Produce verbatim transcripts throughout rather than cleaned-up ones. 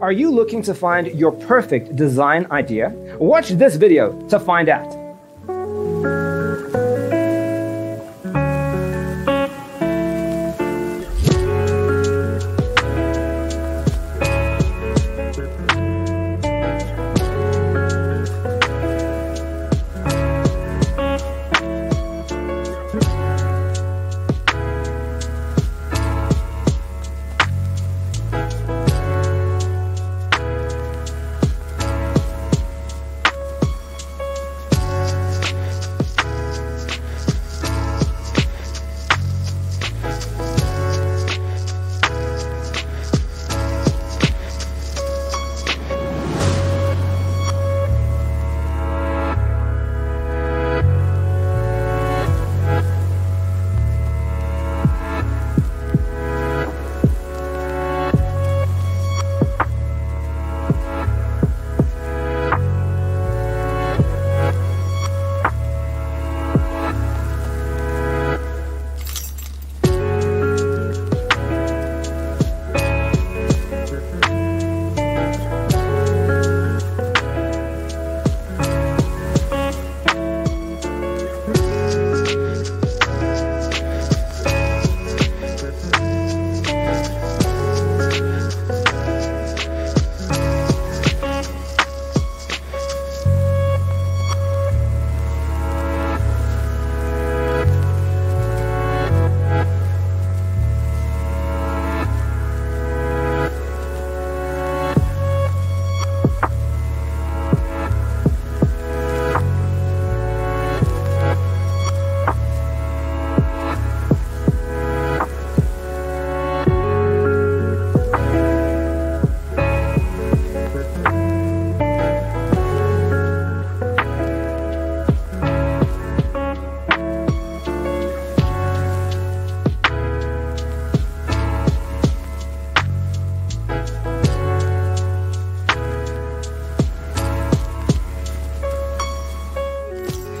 Are you looking to find your perfect design idea? Watch this video to find out.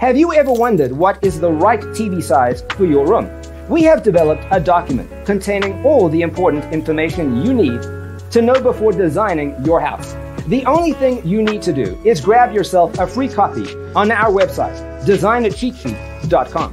Have you ever wondered what is the right T V size for your room? We have developed a document containing all the important information you need to know before designing your house. The only thing you need to do is grab yourself a free copy on our website, designer cheat sheet dot com.